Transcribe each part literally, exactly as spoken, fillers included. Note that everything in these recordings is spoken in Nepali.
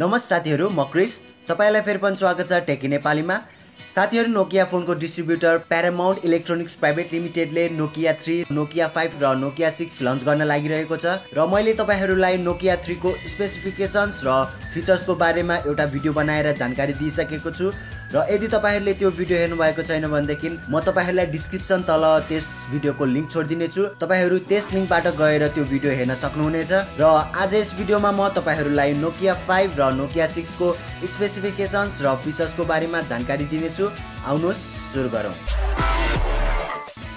नमस्ते साथीहरु, म क्रिस तपाईलाई फेरि पनि स्वागत छ टेकी नेपालीमा। साथीहरु, नोकिया फोनको डिस्ट्रिब्युटर प्यारामाउन्ट इलेक्ट्रोनिक्स प्राइभेट लिमिटेडले नोकिया थ्री, नोकिया फाइभ र नोकिया सिक्स लन्च गर्न लागिरहेको छ र मैले तपाईहरुलाई नोकिया थ्री को स्पेसिफिकेशन्स र फिचर्स को बारेमा एउटा भिडियो बनाएर जानकारी दिइसकेको छु र यदि तपाईहरुले त्यो भिडियो हेर्नु भएको छैन भने देखिन म तपाईहरुलाई डिस्क्रिप्सन तल त्यस भिडियोको लिंक छोड्दिने छु। तपाईहरु त्यस लिंकबाट गएर त्यो भिडियो हेर्न सक्नुहुनेछ र आज यस भिडियोमा म तपाईहरुलाई नोकिया फाइभ र नोकिया सिक्स को स्पेसिफिकेशन्स र फिचर्स को बारेमा जानकारी दिनेछु। आउनुहोस् सुरु गरौँ।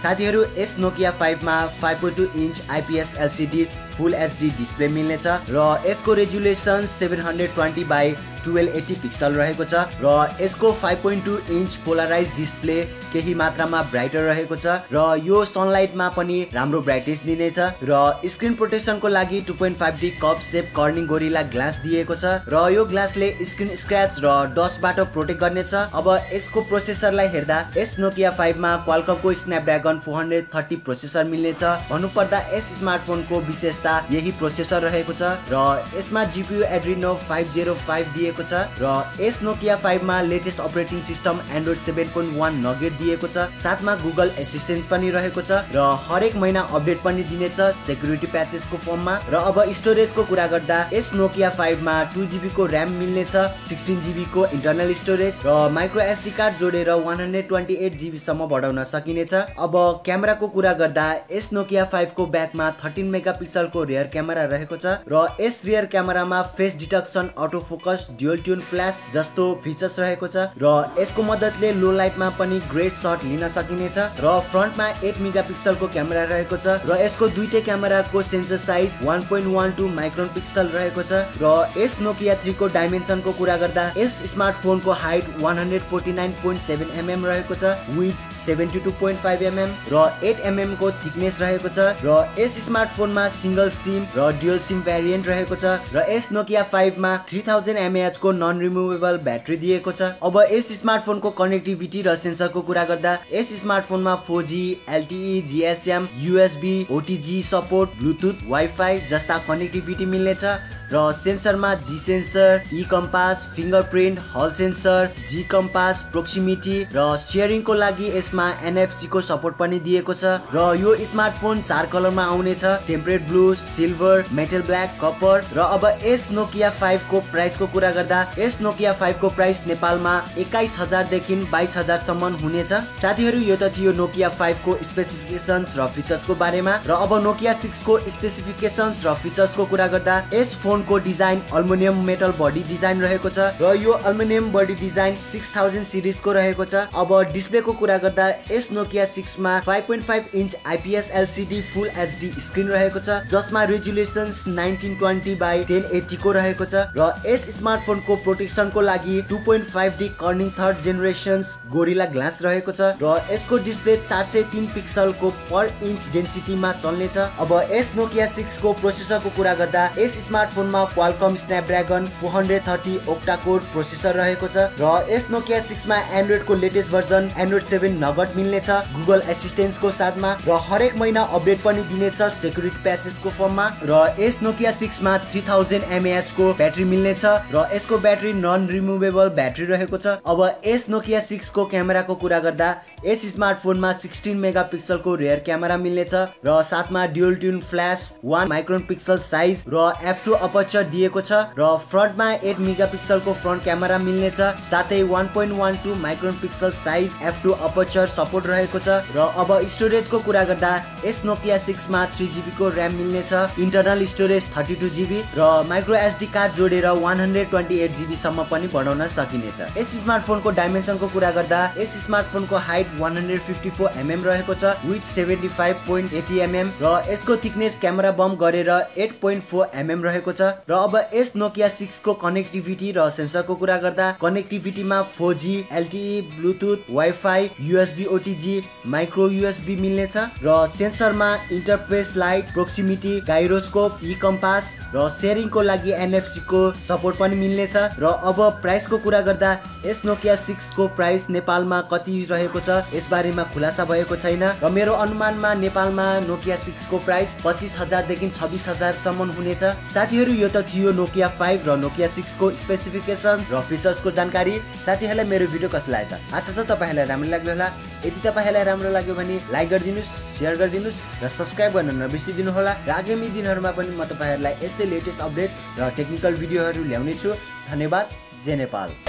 साथीहरु, यस नोकिया फाइभ मा five point two inch IPS LCD full HD display मिल्नेछ र यसको resolution seven twenty by twelve eighty pixel रहेको छ र यसको five point two inch polarize display केही मात्रामा ब्राइटर रहेको छ र यो सनलाइटमा पनि राम्रो ब्राइटनेस दिनेछ र स्क्रिन प्रोटेक्सनको लागि टू पोइन्ट फाइभ डी कप सेप कर्निङ गोरिला ग्लास दिएको छ र यो ग्लासले स्क्रिन स्क्रैच र डस्टबाट प्रोटेक्ट गर्नेछ। अब यसको प्रोसेसरलाई हेर्दा यस नोकिया फाइभ मा Qualcomm को Snapdragon फोर थर्टी प्रोसेसर मिल्नेछ। भन्नुपर्दा यस स्मार्टफोनको विशेषता यही प्रोसेसर रहेको छ र यसमा GPU Adreno five hundred five दिएको र यस नोकिया फाइभ मा latest operating system Android seven point one Nougat दिएको छ। साथमा गूगल एसिस्टेंट पनि रहेको छ र हरेक महिना अपडेट पनि दिनेछ सिक्युरिटी प्याचेस को फर्ममा। र अब स्टोरेज को कुरा गर्दा यस नोकिया फाइभ मा टू जीबी को र्याम मिल्नेछ, सिक्सटीन जीबी को इन्टर्नल स्टोरेज र माइक्रो एसडी कार्ड जोडेर one hundred twenty eight GB सम्म बढाउन सकिनेछ। अब क्यामेरा को कुरा गर्दा यस नोकिया फाइभ को ब्याक मा थर्टीन मेगापिक्सल को रियर क्यामेरा रहेको छ र यस रियर क्यामेरामा face detection, auto focus, dual tone flash जस्तो फिचर्स रहेको छ र यसको मद्दतले लो लाइटमा पनि ग्रेट शट लिन सकिनेछ र फ्रन्टमा एट मेगापिक्सल को क्यामेरा रहेको छ र यसको दुईटै क्यामेराको sensor size one point one two micron pixel रहेको छ र यस नोकिया थ्री को डाइमेन्सन को कुरा गर्दा यस स्मार्टफोन को height one forty nine point seven MM रहेको छ, width seventy two point five MM र एट एमएम को थिकनेस रहेको छ र यस स्मार्टफोनमा सिंगल सिम र डुअल सिम भेरिएन्ट रहेको छ र यस नोकिया फाइभ मा थ्री थाउजन्ड एमएएच को नन रिमुवेबल ब्याट्री दिएको छ। अब यस स्मार्टफोन को कनेक्टिभिटी र सेन्सर को कुरा गर्दा यस स्मार्टफोन मा four G, LTE, GSM, USB, OTG support, Bluetooth, wifi जस्ता कनेक्टिभिटी मिल्नेछ र सेन्सरमा G sensor, E compass, fingerprint, हल सेन्सर, जी कम्पास, प्रोक्सिमिटी र शेयरिङ को लागि यसमा एनएफसी को सपोर्ट पनि दिएको छ र यो स्मार्टफोन चार कलरमा आउने छ, temperate blue, silver, metal black, copper. र अब यस नोकिया फाइभ को प्राइस को कुरा गर्दा यस नोकिया फाइभ को प्राइस नेपालमा एक्काइस हजार देखि बाइस हजार सम्म हुनेछ। साथीहरु, यो त थियो नोकिया फाइभ को स्पेसिफिकेशन्स र फिचर्स को बारेमा। र अब नोकिया सिक्स को स्पेसिफिकेशन्स र फिचर्स को कुरा गर्दा यस को design aluminium metal body design रहेको छ र यो aluminium body design six thousand series को रहेको छ। अब डिस्प्ले को कुरा गर्दा यस नोकिया सिक्स मा five point five inch IPS LCD full HD screen रहेको छ जसमा resolution nineteen twenty by ten eighty को रहेको छ र यस स्मार्टफोन को प्रोटेक्सन को लागि two point five D Corning third generation Gorilla glass रहेको छ र यसको display four hundred three pixel को पर इन्च डेन्सिटी मा चल्ने छ। अब यस नोकिया सिक्स को प्रोसेसर को कुरा गर्दा यस स्मार्टफोन मा Qualcomm Snapdragon four thirty Octa-core processor रहेको छ र यस Nokia सिक्स मा Android को latest version Android seven Nougat मिल्नेछ, Google Assistant को साथमा र हरेक महिना अपडेट पनि दिनेछ सिक्युरिटी प्याचेस को फर्ममा। र यस Nokia सिक्स मा थ्री थाउजन्ड एमएएच को ब्याट्री मिल्नेछ र यसको ब्याट्री नन रिमुवेबल ब्याट्री रहेको छ। अब यस Nokia सिक्स को क्यामेरा को कुरा गर्दा यस स्मार्टफोन मा सिक्सटीन मेगापिक्सल को रियर क्यामेरा मिल्नेछ र साथमा dual tone flash, one micron pixel size र एफ टू अपर्चर दिएको छ र फ्रन्टमा एट मेगापिक्सल को फ्रन्ट क्यामेरा मिल्नेछ, साथै one point one two micron pixel size F two aperture support रहेको छ। र अब स्टोरेज को कुरा गर्दा यस नोकिया सिक्स मा थ्री जीबी को र्याम मिल्नेछ, internal storage thirty two GB र माइक्रो एसडी कार्ड जोडेर one hundred twenty eight GB सम्म पनि बढाउन सकिनेछ। यस स्मार्टफोन को डाइमेन्सन को कुरा गर्दा यस स्मार्टफोन को height one fifty four MM रहेको छ, width seventy five point eighty MM र यसको थिकनेस क्यामेरा बम गरेर एट पोइन्ट फोर एमएम रहेको छ। र अब यस नोकिया सिक्स को कनेक्टिभिटी र सेन्सर को कुरा गर्दा कनेक्टिभिटी मा four G, LTE, Bluetooth, wifi, USB, OTG, micro USB मिल्नेछ र सेन्सर मा interface light, proximity, gyroscope, E compass र शेयरिङ को लागि एनएफसी को सपोर्ट पनि मिल्नेछ। र अब प्राइस को कुरा गर्दा यस नोकिया सिक्स को प्राइस नेपालमा कति रहेको छ यस बारेमा खुलासा भएको छैन र मेरो अनुमानमा नेपालमा नोकिया सिक्स को प्राइस पच्चीस हजार देखि छब्बीस हजार सम्म हुनेछ। साथीहरु, यो त थियो Nokia फाइभ र Nokia सिक्स को स्पेसिफिकेसन र फिचर्स को जानकारी। साथीहरुलाई मेरो भिडियो कस्तो लाग्यो त आशा छ तपाईहरुलाई राम्रो लाग्यो होला। यदि तपाईहरुलाई राम्रो लाग्यो भने लाइक गरिदिनुस्, शेयर गरिदिनुस् र सब्स्क्राइब गर्न नबिर्सिदिनु होला। र आगामी दिनहरुमा पनि म तपाईहरुलाई यस्तै लेटेस्ट अपडेट र टेक्निकल भिडियोहरु ल्याउने छु। धन्यवाद। जय नेपाल।